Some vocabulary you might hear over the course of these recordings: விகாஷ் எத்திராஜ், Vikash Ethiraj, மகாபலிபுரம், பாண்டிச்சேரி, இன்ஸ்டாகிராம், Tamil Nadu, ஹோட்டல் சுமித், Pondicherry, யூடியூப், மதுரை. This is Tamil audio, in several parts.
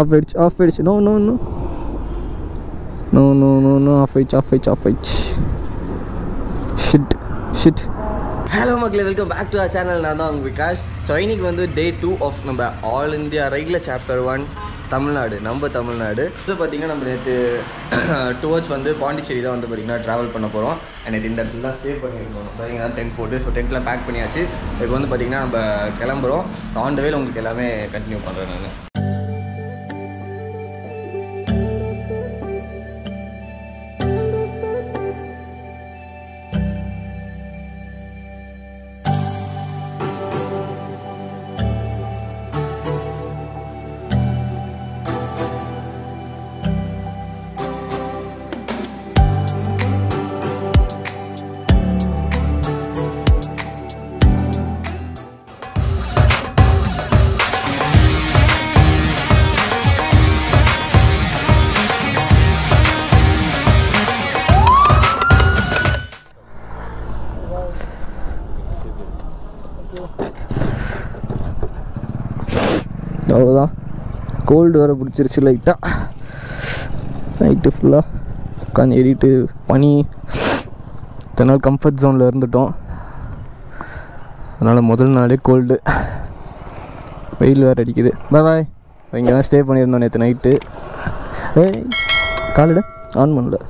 off it. No, off it. Shit. Hello magle, welcome back to our channel. Naan dhaan Vikash. So iniki vandu day 2 of number all India regular chapter 1 Tamil Nadu. So paathinga nam nethu towards vandu Pondicherry da vandu paathinga travel panna porom and indha இடத்துல stay பண்ணிருக்கோம். பாத்தீங்கன்னா tent போட்டு so tent la pack பண்ணியாச்சு. இப்போ வந்து பாத்தீங்கன்னா நம்ம கிளம்பறோம். on the way உங்களுக்கு எல்லாமே கண்டினியூ பண்றேன் நான். அவ்வளோதான், கோல்டு வேறு பிடிச்சிருச்சு லைட்டாக. நைட்டு ஃபுல்லாக உட்காந்து ஏறிட்டு பனி, இத்தனை நாள் கம்ஃபர்ட் ஜோனில் இருந்துட்டோம், அதனால் முதல் நாளே கோல்டு, வெயில் வேறு அடிக்குது. பாய். இங்கே தான் ஸ்டே பண்ணியிருந்தோம் நேற்று நைட்டு. காலையில் ஆன் பண்ணல.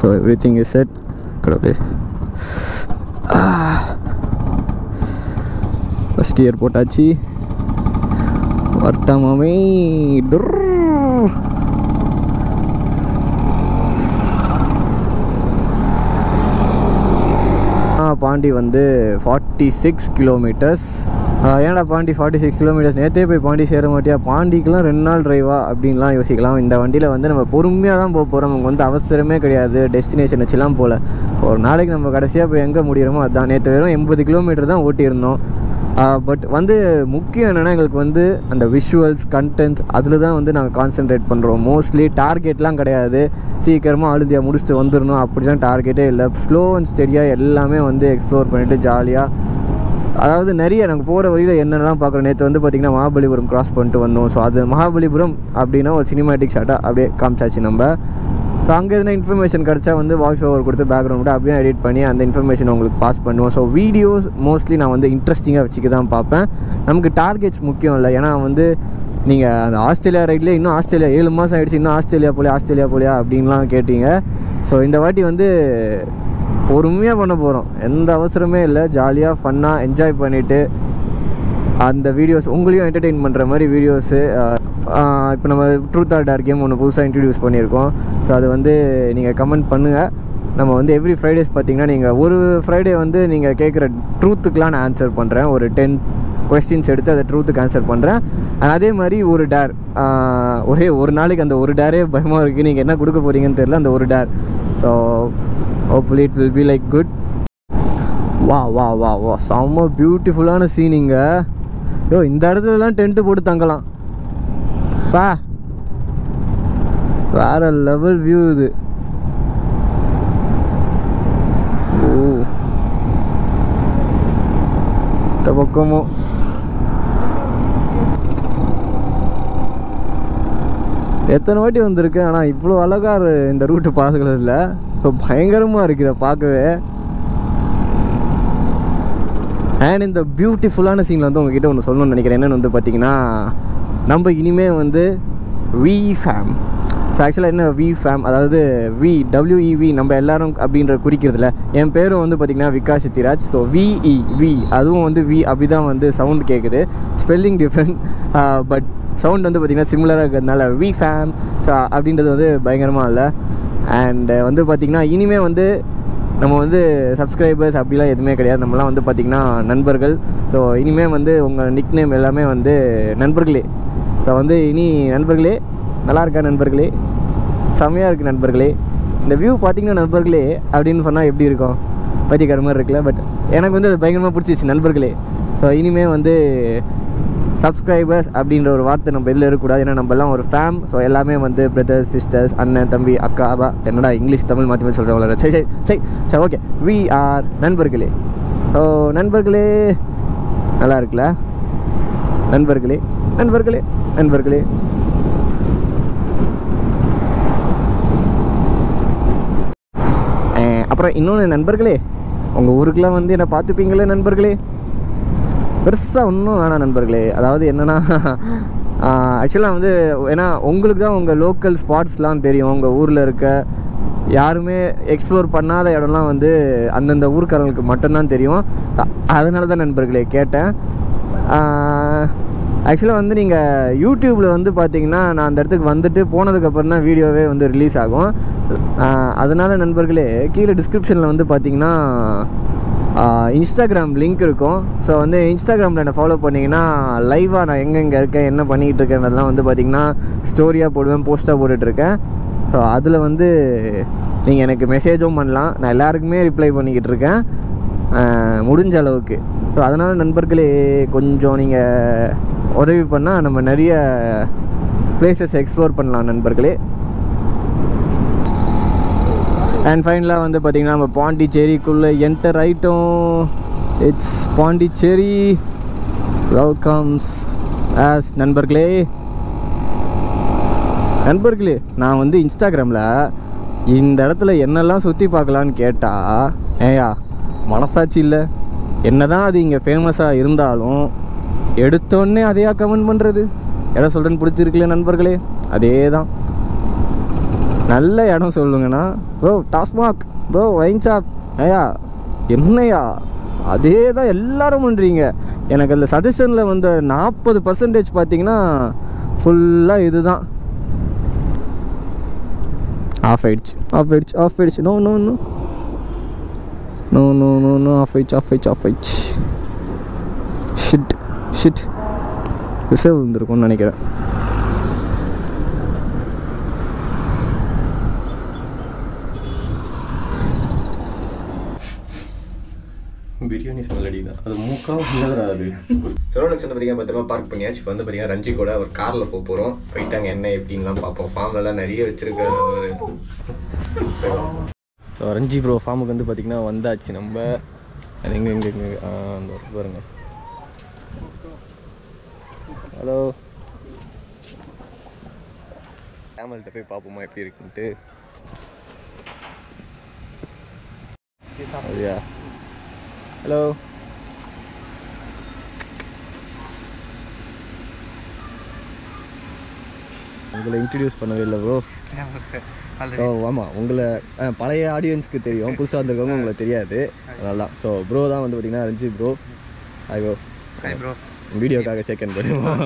So everything is set. First gear potachi. Varta mami. Pandi vandu 46 kilometers. ஏன்னா பாண்டி 46 கிலோமீட்டர்ஸ், நேற்றே போய் பாண்டி சேர மாட்டியா, பாண்டிக்கெலாம் 2 நாள் ட்ரைவா அப்படின்லாம் யோசிக்கலாம். இந்த வண்டியில் வந்து நம்ம பொறுமையாக தான் போக போகிறோம், நமக்கு வந்து அவசரமே கிடையாது, டெஸ்டினேஷன் வச்சுலாம் போகல. ஒரு நாளைக்கு நம்ம கடைசியாக போய் எங்கே முடிகிறோமோ அதுதான். நேற்று வெறும் 80 கிலோமீட்டர் தான் ஓட்டியிருந்தோம். பட் வந்து முக்கியம் என்னென்னா எங்களுக்கு வந்து அந்த விஷுவல்ஸ் கண்டென்ட்ஸ் அதில் தான் வந்து நாங்கள் கான்சென்ட்ரேட் பண்ணுறோம். மோஸ்ட்லி டார்கெட்லாம் கிடையாது, சீக்கிரமாக அழுதியாக முடிச்சுட்டு வந்துடணும் அப்படிலாம் டார்கெட்டே இல்லை. ஸ்லோ அண்ட் ஸ்டெடியாக எல்லாமே வந்து எக்ஸ்ப்ளோர் பண்ணிவிட்டு ஜாலியாக, அதாவது நிறைய நாங்கள் போகிற வழியில் என்னென்னலாம் பார்க்குறோம். நேற்று வந்து பார்த்திங்கன்னா மகாபலிபுரம் க்ராஸ் பண்ணிட்டு வந்தோம். ஸோ அது மகாபலிபுரம் அப்படின்னா ஒரு சினிமேட்டிக் ஷாட்டாக அப்படியே காமிச்சாச்சு நம்ம. ஸோ அங்கே எதுனா இன்ஃபர்மேஷன் கிடச்சா வந்து வாய்ஸ் ஓவர் கொடுத்து பேக்ரவுண்ட் அப்படியே எடிட் பண்ணி அந்த இன்ஃபர்மேஷன் உங்களுக்கு பாஸ் பண்ணுவோம். ஸோ வீடியோஸ் மோஸ்ட்லி நான் வந்து இன்ட்ரெஸ்டிங்காக வச்சுக்க தான் பார்ப்பேன். நமக்கு டார்கெட்ஸ் முக்கியம் இல்லை, ஏன்னா வந்து நீங்கள் அந்த ஆஸ்திரேலியா ரைட்லேயே இன்னும் ஆஸ்திரேலியா 7 மாதம் ஆகிடுச்சு, இன்னும் ஆஸ்திரேலியா போலியா அப்படின்லாம் கேட்டீங்க. ஸோ இந்த வாட்டி வந்து பொறுமையாக பண்ண போகிறோம், எந்த அவசரமே இல்லை, ஜாலியாக ஃபன்னாக என்ஜாய் பண்ணிவிட்டு அந்த வீடியோஸ் உங்களையும் என்டர்டெயின் பண்ணுற மாதிரி வீடியோஸு. இப்போ நம்ம ட்ரூத் ஆர் டேர் கேம் ஒன்று புதுசாக இன்ட்ரடியூஸ் பண்ணியிருக்கோம். ஸோ அது வந்து நீங்கள் கமெண்ட் பண்ணுங்கள். நம்ம வந்து எவ்ரி ஃப்ரைடேஸ் பார்த்திங்கன்னா நீங்கள் ஒரு ஃப்ரைடே வந்து நீங்கள் கேட்குற ட்ரூத்துக்கெலாம் நான் ஆன்சர் பண்ணுறேன். ஒரு 10 கொஸ்டின்ஸ் எடுத்து அதை ட்ரூத்துக்கு ஆன்சர் பண்ணுறேன். அதே மாதிரி ஒரு டேர், ஒரே ஒரு நாளைக்கு அந்த ஒரு டேரே பயமாக இருக்குது, நீங்கள் என்ன கொடுக்க போகிறீங்கன்னு தெரியல, அந்த ஒரு டேர். So hopefully it will be like good. Wow, செம்ம பியூட்டிஃபுல்லான சீனிங்க. யோ, இந்த இடத்துலலாம் டென்ட்டு போட்டு தங்கலாம் பா, வேறு லெவல் வியூ இது. ஓ, இந்த பக்கமும் எத்தனை வாட்டி வந்திருக்கேன், ஆனால் இவ்வளோ அழகாக இந்த ரூட்டு பார்த்துக்கிறதுல இப்போ பயங்கரமாக இருக்குது பார்க்கவே. அண்ட் இந்த பியூட்டிஃபுல்லான சீனில் வந்து உங்ககிட்ட ஒன்று சொல்லணும்னு நினைக்கிறேன். என்னென்னு வந்து பார்த்திங்கன்னா, நம்ம இனிமேல் வந்து வி ஃபேம். ஸோ ஆக்சுவலாக என்ன வி ஃபேம், அதாவது வி டபிள்யூஇவி நம்ம எல்லோரும் அப்படின்ற குறிக்கிறதுல. என் பேரும் வந்து பார்த்திங்கன்னா விகாஷ் எத்திராஜ். ஸோ விஇவி அதுவும் வந்து வி அப்படி தான் வந்து சவுண்ட் கேட்குது, ஸ்பெல்லிங் டிஃப்ரெண்ட், பட் சவுண்ட் வந்து பார்த்திங்கன்னா சிமிலராக இருக்கிறதுனால வி ஃபேம். ஸோ அப்படின்றது வந்து பயங்கரமாக இல்லை. அண்டு வந்து பார்த்திங்கன்னா இனிமேல் வந்து நம்ம வந்து சப்ஸ்கிரைபர்ஸ் அப்படிலாம் எதுவுமே கிடையாது, நம்மளாம் வந்து பார்த்திங்கன்னா நண்பர்கள். ஸோ இனிமேல் வந்து உங்கள் நிக்நேம் எல்லாமே வந்து நண்பர்களே. ஸோ வந்து இனி நண்பர்களே, நல்லா இருக்கா நண்பர்களே, செம்மையாக இருக்குது நண்பர்களே, இந்த வியூ பார்த்திங்கன்னா நண்பர்களே அப்படின்னு சொன்னால் எப்படி இருக்கும், பற்றிக்கிற மாதிரி இருக்குல்ல. பட் எனக்கு வந்து அது பயங்கரமாக பிடிச்சிச்சு நண்பர்களே. ஸோ இனிமேல் வந்து subscribers அப்படிங்கற ஒரு வார்த்தை நம்ம எல்ல இருக்க கூடாது. ஏன்னா நம்ம எல்லாம் ஒரு ஃபேம். சோ எல்லாமே வந்து பிரதர்ஸ் சிஸ்டர்ஸ் அண்ணன் தம்பி அக்கா அப்பா என்னடா இங்கிலீஷ் தமிழ் மாத்தி மாத்தி சொல்றவள. சரி சரி சரி ஓகே. we are நண்பர்களே. ஓ நண்பர்களே நல்லா இருக்குல? நண்பர்களே நண்பர்களே நண்பர்களே அப்புறம் இன்னொன்று நண்பர்களே உங்கள் ஊருக்குலாம் வந்து என்னை பார்த்துப்பீங்களே நண்பர்களே பெருசாக ஒன்றும் வேணாம் நண்பர்களே. அதாவது என்னென்னா ஆக்சுவலாக வந்து ஏன்னா உங்களுக்கு தான் உங்கள் லோக்கல் ஸ்பாட்ஸ்லாம் தெரியும். உங்கள் ஊரில் இருக்க யாருமே எக்ஸ்ப்ளோர் பண்ணாத இடம்லாம் வந்து அந்தந்த ஊருக்காரங்களுக்கு மட்டும்தான் தெரியும். அதனால தான் நண்பர்களே கேட்டேன். ஆக்சுவலாக வந்து நீங்கள் யூடியூப்பில் வந்து பார்த்தீங்கன்னா நான் அந்த இடத்துக்கு வந்துட்டு போனதுக்கப்புறம் தான் வீடியோவே வந்து ரிலீஸ் ஆகும். அதனால் நண்பர்களே கீழே டிஸ்கிரிப்ஷனில் வந்து பார்த்தீங்கன்னா இன்ஸ்டாகிராம் லிங்க் இருக்கும். ஸோ வந்து இன்ஸ்டாகிராமில் என்னை ஃபாலோ பண்ணிங்கன்னா லைவாக நான் எங்கெங்கே இருக்கேன் என்ன பண்ணிக்கிட்டு இருக்கேன்றதெல்லாம் வந்து பார்த்திங்கன்னா ஸ்டோரியாக போடுவேன் போஸ்ட்டாக போட்டுட்ருக்கேன். ஸோ அதில் வந்து நீங்கள் எனக்கு மெசேஜும் பண்ணலாம். நான் எல்லாருக்குமே ரிப்ளை பண்ணிக்கிட்டு இருக்கேன் முடிஞ்ச அளவுக்கு. ஸோ அதனால் நண்பர்களே கொஞ்சம் நீங்கள் உதவி பண்ணால் நம்ம நிறைய பிளேசஸ் எக்ஸ்ப்ளோர் பண்ணலாம் நண்பர்களே. அண்ட் ஃபைனலாக வந்து பார்த்திங்கன்னா நம்ம பாண்டிச்சேரிக்குள்ளே என்டர் ஆகிட்டோம். இட்ஸ் பாண்டிச்சேரி வெல்கம்ஸ் ஆஸ் நண்பர்களே. நண்பர்களே நான் வந்து இன்ஸ்டாகிராமில் இந்த இடத்துல என்னெல்லாம் சுற்றி பார்க்கலான்னு கேட்டால் ஏயா மனசாட்சி இல்லை. என்ன தான் அது இங்கே ஃபேமஸாக இருந்தாலும் எடுத்தோடனே அதையா கமெண்ட் பண்ணுறது எதை சொல்கிறேன்னு பிடிச்சிருக்கல நண்பர்களே. அதே தான் நல்ல இடம் சொல்லுங்கண்ணா bro TASMAC bro wine shop ஐயா என்னையா அதே தான் எல்லாரும் பண்ணுறீங்க. எனக்கு அதில் சஜஷனில் வந்து 40% பார்த்தீங்கன்னா ஃபுல்லாக இது தான். ஆஃப் ஆயிடுச்சு no no no no no no no off ஆயிடுச்சு ஷிட் ரிசர்வ் வந்துருக்கும்னு நினைக்கிறேன். பிரியாணி ஸ்மெல் அடிக்குதா? அது மூக்காக உள்ளது. சரவணன் சொன்ன பார்த்தீங்கன்னா பத்திரமா பார்க் பண்ணியாச்சு. இப்போ வந்து பார்த்தீங்கன்னா ரஞ்சி கூட ஒரு காரில் போக போகிறோம். போயிட்டாங்க என்ன எப்படின்லாம் பார்ப்போம். ஃபார்ம்லாம் நிறைய வச்சுருக்க ரஞ்சி ப்ரோ ஃபார்முக்கு வந்து பார்த்தீங்கன்னா வந்தாச்சு. நம்ம அது எங்கே அந்த பாருங்க. ஹலோ கேமல்கிட்ட போய் பார்ப்போமா எப்படி இருக்குன்ட்டு. ஹலோ உங்களை இன்ட்ரடியூஸ் பண்ணவே இல்லை ப்ரோ. ஓ ஆமாம் உங்களை பழைய ஆடியன்ஸ்க்கு தெரியும், புதுசாக வந்திருக்கவங்க உங்களுக்கு தெரியாது. அதனால ஸோ ப்ரோ தான் வந்து பார்த்தீங்கன்னா Ranji bro. Hi bro. Hi bro. வீடியோக்காக செகண்ட் பண்ணுவோம்.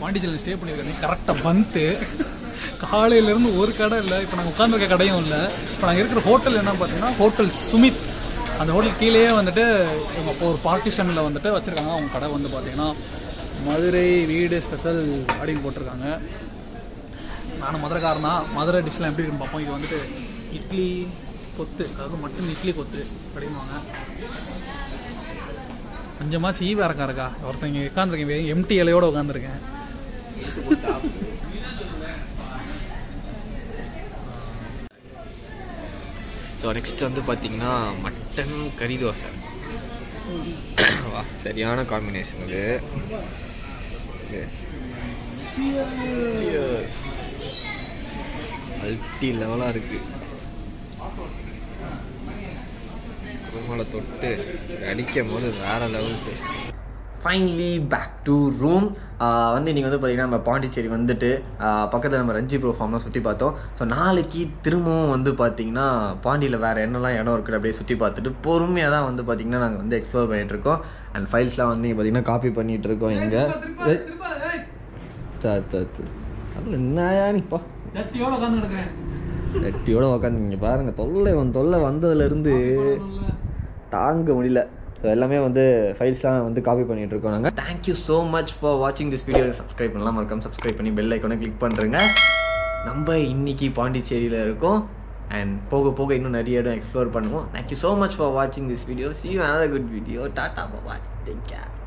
பாண்டிச்சேரியில் ஸ்டே பண்ணியிருக்கேன். கரெக்டாக வந்து காலையிலேருந்து ஒரு கடை இல்லை, இப்போ நாங்கள் உட்காந்துருக்க கடையும் இல்லை. இப்போ நாங்கள் இருக்கிற ஹோட்டல் என்ன பார்த்தீங்கன்னா ஹோட்டல் சுமித். அந்த ஹோட்டல் கீழேயே வந்துட்டு இவங்க இப்போ ஒரு பார்ட்டிஷனில் வந்துட்டு வச்சுருக்காங்க. அவங்க கடை வந்து பார்த்தீங்கன்னா மதுரை வீடு ஸ்பெஷல் அப்படின்னு போட்டிருக்காங்க. நானும் மதுரைக்காரனா, மதுரை டிஷ்லாம் எப்படி இருக்குன்னு பார்ப்போம். இது வந்துட்டு Italy kotte, Italy kotte, padimanga. So next வந்து பாத்தீங்கன்னா மட்டன் கறி தோசை. வா சரியான காம்பினேஷன் இது. Cheers. அல்டி லெவலா இருக்கு. ரோமல தொட்டு அடிக்கும்போது வேற level taste. Finally back to room. வந்து நீங்க வந்து பாத்தீங்கன்னா நம்ம பாண்டிச்சேரி வந்துட்டு பக்கத்துல நம்ம ரஞ்சி ப்ரோ ஃபார்ம்லாம் சுத்தி பார்த்தோம். ஸோ நாளைக்கு திரும்பவும் வந்து பாத்தீங்கன்னா பாண்டியில் வேற என்னெல்லாம் இடம் இருக்குது அப்படியே சுற்றி பார்த்துட்டு பொறுமையாக தான் வந்து பாத்தீங்கன்னா நாங்கள் வந்து எக்ஸ்ப்ளோர் பண்ணிட்டு இருக்கோம். அண்ட் ஃபைல்ஸ்லாம் வந்து பாத்தீங்கன்னா காப்பி பண்ணிட்டு இருக்கோம். எங்க நட்டியோட உக்காந்துங்க பாருங்க, தொல்லை வந்ததுல இருந்து தாங்க முடியல. ஸோ எல்லாமே வந்து ஃபைல்ஸ்லாம் வந்து காப்பி பண்ணிட்டு இருக்கோம் நாங்கள். தேங்க்யூ ஸோ மச் ஃபார் வாட்சிங் திஸ் வீடியோ. சப்ஸ்கிரைப் பண்ணலாம், மறக்காம சப்ஸ்கிரைப் பண்ணி பெல் ஐக்கானை கிளிக் பண்ணுறேங்க. நம்ம இன்னைக்கு பாண்டிச்சேரியில் இருக்கோம் அண்ட் போக போக இன்னும் நிறைய இடம் எக்ஸ்ப்ளோர் பண்ணுவோம். தேங்க்யூ ஸோ மச் ஃபார் வாட்சிங் this video. See you another good video. Tata bye, take care.